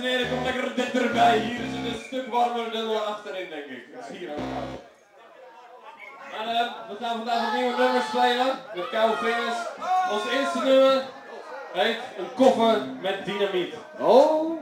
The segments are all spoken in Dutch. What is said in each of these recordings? dames en heren, kom lekker dichterbij. Hier is het een stuk warmer dan achterin, denk ik. Dat is hier aan de kant. En we gaan vandaag nieuwe nummers spelen, met koude vingers. Ons eerste nummer heet Een koffer met dynamiet. Oh!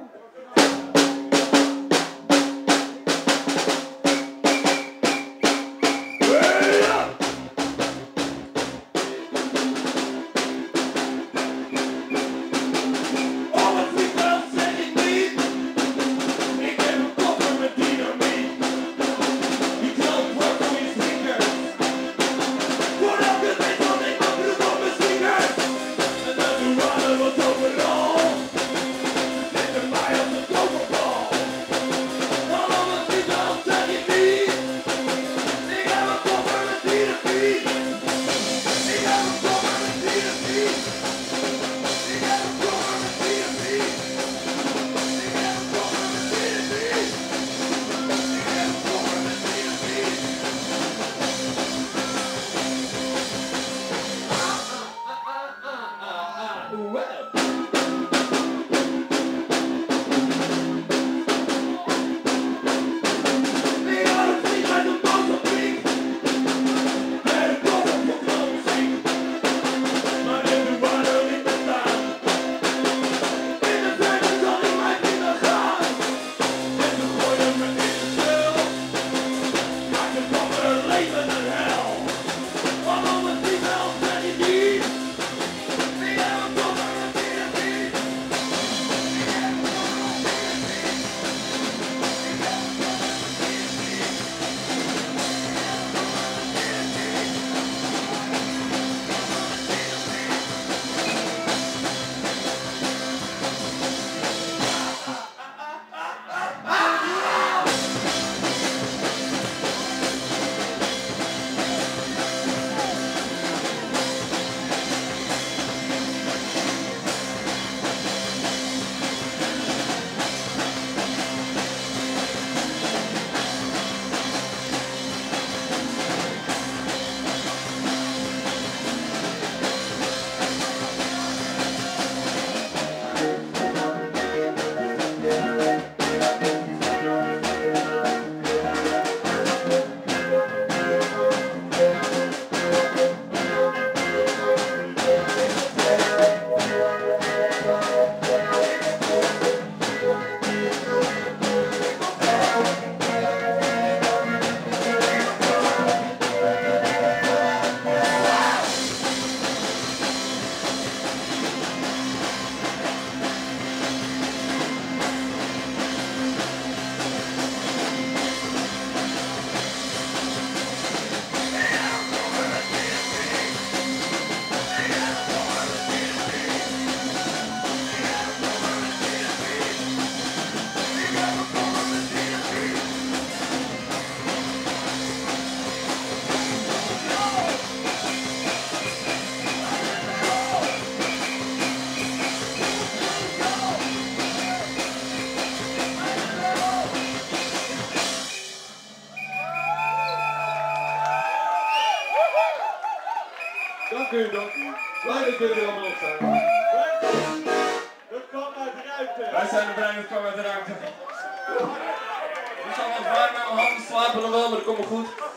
Dank u. Blij dat jullie allemaal op zijn. Het kwam uit de ruimte. Wij zijn de brein, het kwam uit de ruimte. We zijn wat warm aan mijn handen slapen nog wel, maar dat komt wel goed.